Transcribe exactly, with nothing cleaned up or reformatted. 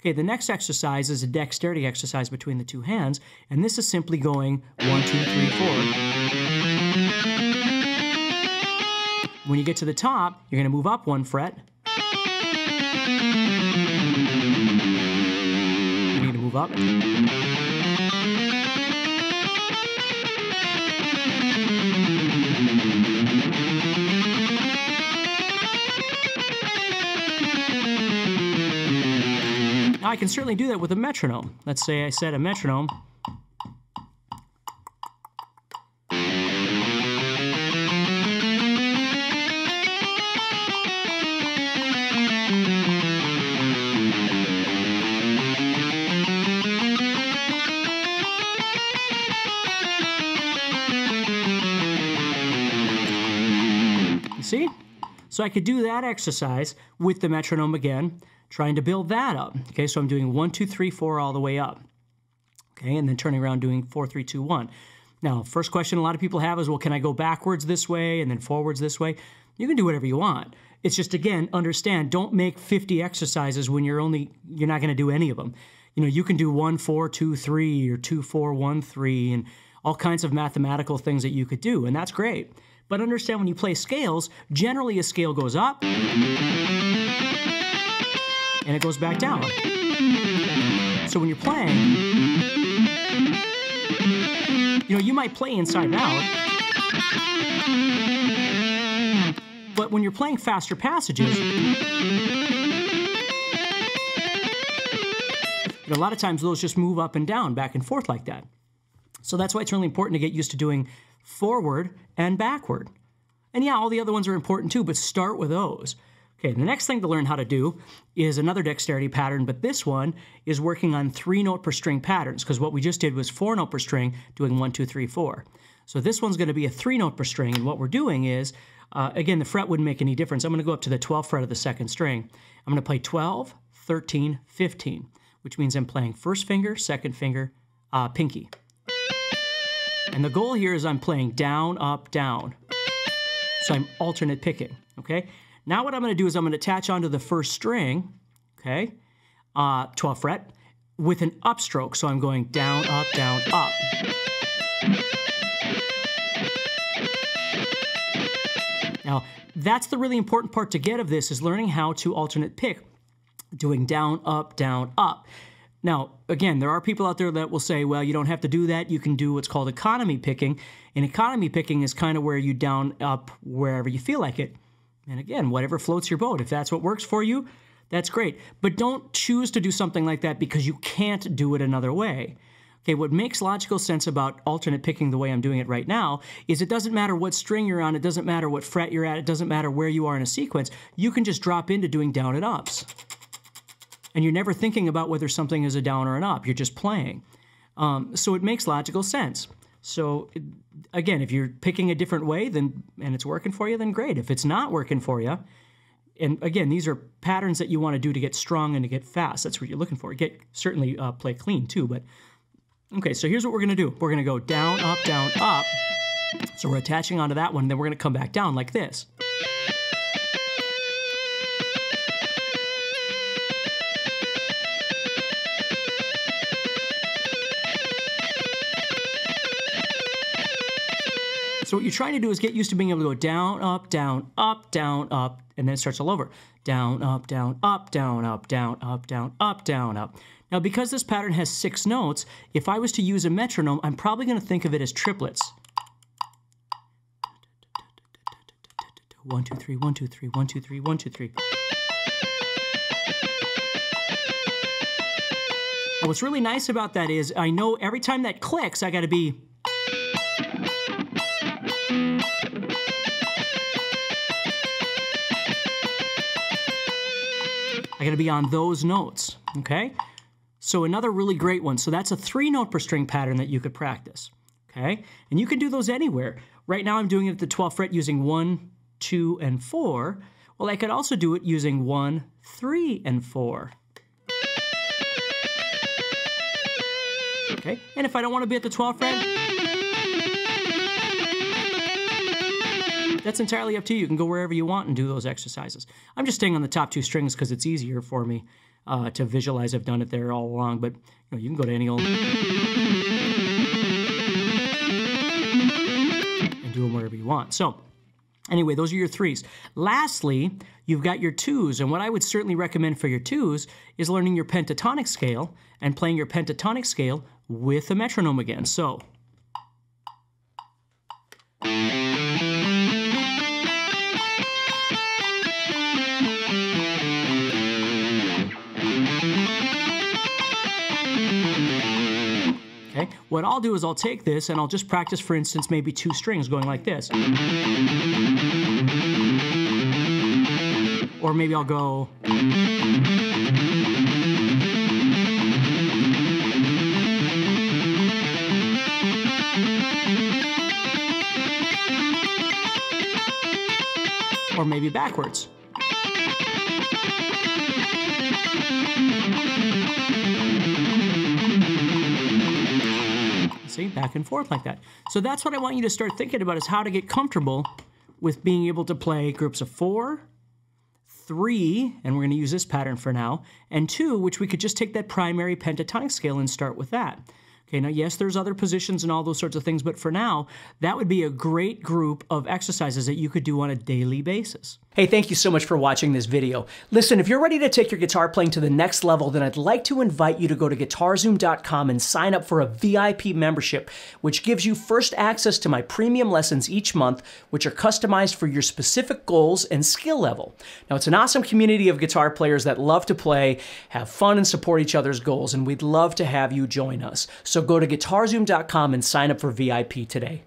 Okay, the next exercise is a dexterity exercise between the two hands, and this is simply going one, two, three, four. When you get to the top, you're going to move up one fret. You need to move up. I can certainly do that with a metronome. Let's say I set a metronome. You see? So I could do that exercise with the metronome again, trying to build that up. Okay, so I'm doing one, two, three, four all the way up. Okay, and then turning around doing four, three, two, one. Now, first question a lot of people have is, well, can I go backwards this way and then forwards this way? You can do whatever you want. It's just, again, understand, don't make fifty exercises when you're only, you're not gonna do any of them. You know, you can do one, four, two, three, or two, four, one, three, and all kinds of mathematical things that you could do, and that's great. But understand, when you play scales, generally a scale goes up, and it goes back down. So when you're playing, you know, you might play inside and out, but when you're playing faster passages, a lot of times those just move up and down, back and forth like that. So that's why it's really important to get used to doing forward and backward. And yeah, all the other ones are important too, but start with those. Okay, the next thing to learn how to do is another dexterity pattern, but this one is working on three note per string patterns, because what we just did was four note per string doing one, two, three, four. So this one's gonna be a three note per string, and what we're doing is, uh, again, the fret wouldn't make any difference. I'm gonna go up to the twelfth fret of the second string. I'm gonna play twelve, thirteen, fifteen, which means I'm playing first finger, second finger, uh, pinky. And the goal here is I'm playing down, up, down. So I'm alternate picking, okay? Now what I'm going to do is I'm going to attach onto the first string, okay, uh, twelfth fret, with an upstroke. So I'm going down, up, down, up. Now, that's the really important part to get of this, is learning how to alternate pick, doing down, up, down, up. Now, again, there are people out there that will say, well, you don't have to do that. You can do what's called economy picking. And economy picking is kind of where you down, up, wherever you feel like it. And again, whatever floats your boat. If that's what works for you, that's great. But don't choose to do something like that because you can't do it another way. Okay, what makes logical sense about alternate picking the way I'm doing it right now is it doesn't matter what string you're on, it doesn't matter what fret you're at, it doesn't matter where you are in a sequence, you can just drop into doing down and ups. And you're never thinking about whether something is a down or an up, you're just playing. Um, so it makes logical sense. So again, if you're picking a different way then and it's working for you, then great. If it's not working for you, and again, these are patterns that you want to do to get strong and to get fast. That's what you're looking for. Get certainly uh, play clean too, but okay, so here's what we're going to do. We're going to go down, up, down, up. So we're attaching onto that one, and then we're going to come back down like this. So what you're trying to do is get used to being able to go down, up, down, up, down, up, and then it starts all over. Down, up, down, up, down, up, down, up, down, up, down, up. Now, because this pattern has six notes, if I was to use a metronome, I'm probably going to think of it as triplets. One, two, three, one, two, three, one, two, three, one, two, three. And what's really nice about that is I know every time that clicks, I got to be... I gotta be on those notes, okay? So another really great one. So that's a three note per string pattern that you could practice, okay? And you can do those anywhere. Right now I'm doing it at the twelfth fret using one, two, and four. Well, I could also do it using one, three, and four. Okay, and if I don't wanna be at the twelfth fret. That's entirely up to you. You can go wherever you want and do those exercises. I'm just staying on the top two strings because it's easier for me uh, to visualize. I've done it there all along, but you know, you can go to any old and do them wherever you want. So anyway, those are your threes. Lastly, you've got your twos, and what I would certainly recommend for your twos is learning your pentatonic scale and playing your pentatonic scale with the metronome again. So what I'll do is I'll take this and I'll just practice, for instance, maybe two strings going like this. Or maybe I'll go... Or maybe backwards. See, back and forth like that. So that's what I want you to start thinking about, is how to get comfortable with being able to play groups of four, three, and we're going to use this pattern for now, and two, which we could just take that primary pentatonic scale and start with that. Okay, now yes, there's other positions and all those sorts of things, but for now, that would be a great group of exercises that you could do on a daily basis. Hey, thank you so much for watching this video. Listen, if you're ready to take your guitar playing to the next level, then I'd like to invite you to go to guitar zoom dot com and sign up for a V I P membership, which gives you first access to my premium lessons each month, which are customized for your specific goals and skill level. Now, it's an awesome community of guitar players that love to play, have fun, and support each other's goals, and we'd love to have you join us. So go to guitar zoom dot com and sign up for V I P today.